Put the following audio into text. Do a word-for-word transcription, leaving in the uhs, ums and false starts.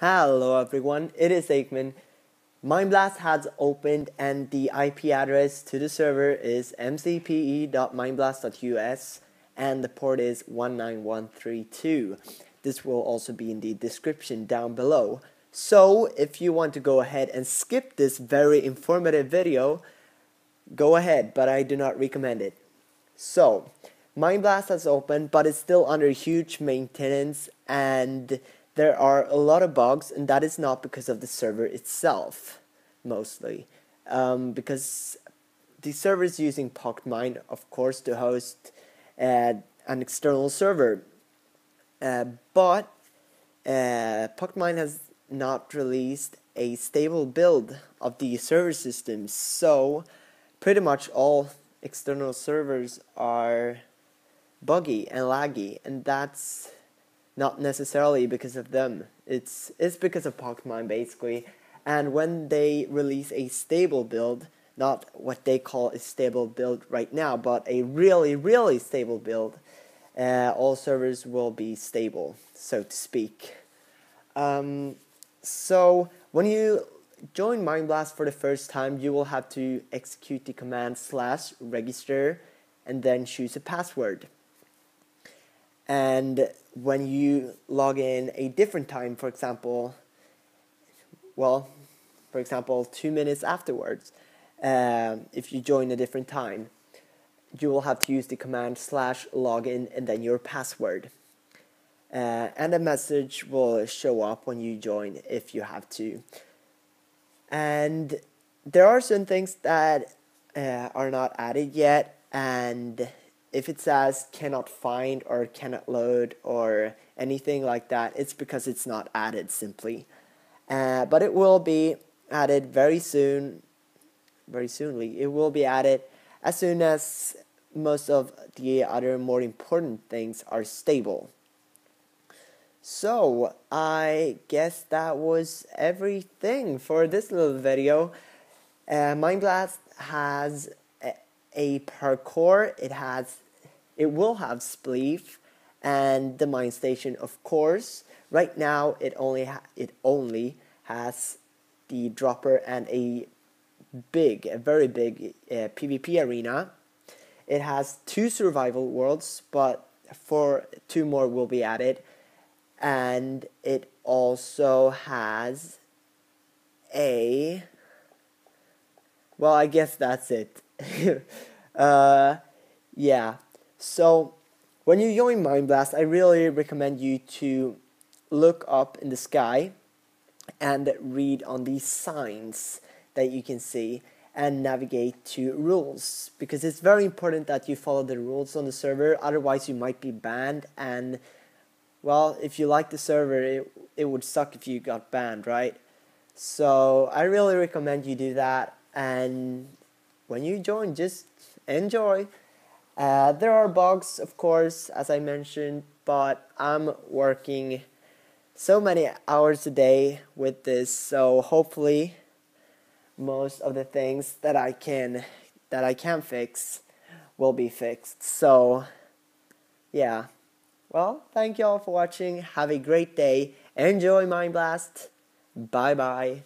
Hello everyone, it is Aikman. Mineblast has opened and the I P address to the server is m c p e dot mineblast dot u s and the port is one nine one three two. This will also be in the description down below. So if you want to go ahead and skip this very informative video, go ahead, but I do not recommend it. So Mineblast has opened, but it's still under huge maintenance and there are a lot of bugs, and that is not because of the server itself, mostly. Um, because the server is using PocketMine, of course, to host uh, an external server. Uh, but uh, PocketMine has not released a stable build of the server system, so pretty much all external servers are buggy and laggy, and that's not necessarily because of them. It's it's because of PocketMine, basically. And when they release a stable build, not what they call a stable build right now, but a really, really stable build, uh, all servers will be stable, so to speak. Um, so when you join Mineblast for the first time, you will have to execute the command slash register and then choose a password. And when you log in a different time, for example, well, for example, two minutes afterwards, um, if you join a different time, you will have to use the command slash login and then your password. Uh, and a message will show up when you join if you have to. And there are some things that uh, are not added yet, and if it says cannot find or cannot load or anything like that, it's because it's not added simply. Uh, but it will be added very soon, very soonly. It will be added as soon as most of the other more important things are stable. So I guess that was everything for this little video. Uh, Mineblast has a parkour, it has, it will have Spleef and the mine station, of course. Right now, it only ha it only has the dropper and a big, a very big uh, PvP arena. It has two survival worlds, but for two more will be added, and it also has a. Well, I guess that's it. uh, yeah, so when you join Mineblast, I really recommend you to look up in the sky and read on these signs that you can see and navigate to rules, because it's very important that you follow the rules on the server, otherwise you might be banned. And well, if you like the server, it, it would suck if you got banned, right? So I really recommend you do that. And when you join, just enjoy. Uh, there are bugs, of course, as I mentioned, but I'm working so many hours a day with this, so hopefully most of the things that I can that I can fix will be fixed. So yeah. Well, thank you all for watching. Have a great day. Enjoy Mineblast. Bye bye.